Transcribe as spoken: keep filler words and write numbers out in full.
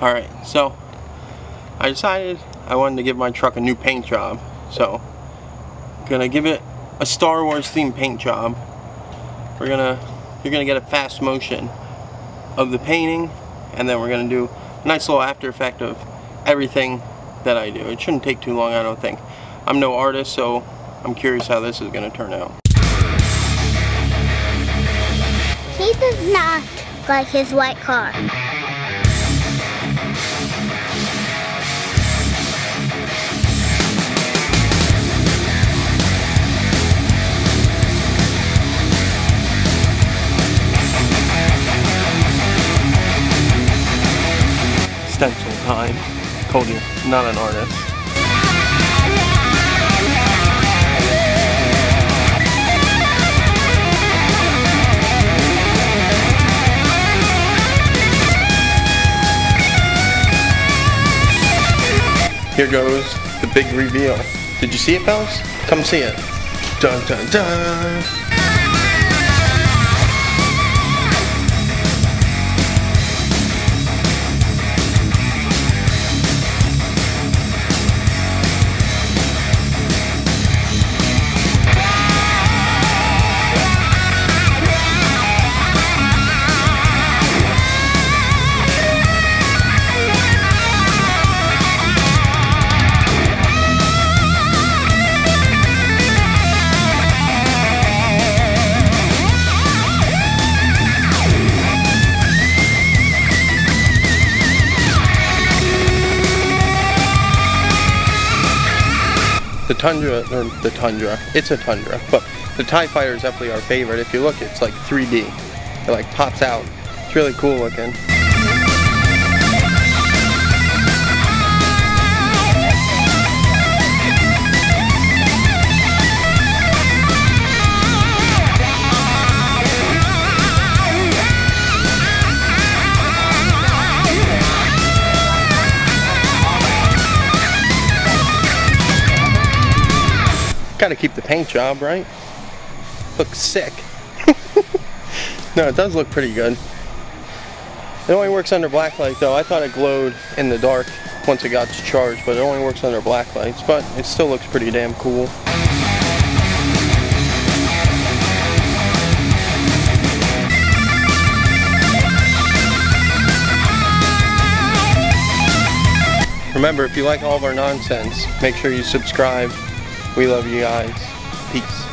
Alright, so I decided I wanted to give my truck a new paint job, so I'm gonna give it a Star Wars themed paint job. We're gonna you're gonna get a fast motion of the painting, and then we're gonna do a nice little after effect of everything that I do. It shouldn't take too long, I don't think. I'm no artist, so I'm curious how this is gonna turn out. He does not like his white car. Stencil time. Told you, not an artist. Here goes the big reveal. Did you see it, fellas? Come see it. Dun dun dun! The Tundra, or the Tundra, it's a Tundra, but the TIE fighter is definitely our favorite. If you look, it's like three D. It like pops out. It's really cool looking. Gotta keep the paint job, right? Looks sick. No, it does look pretty good. It only works under black light though. I thought it glowed in the dark once it got to charge, but it only works under black lights, but it still looks pretty damn cool. Remember, if you like all of our nonsense, make sure you subscribe. We love you guys. Peace.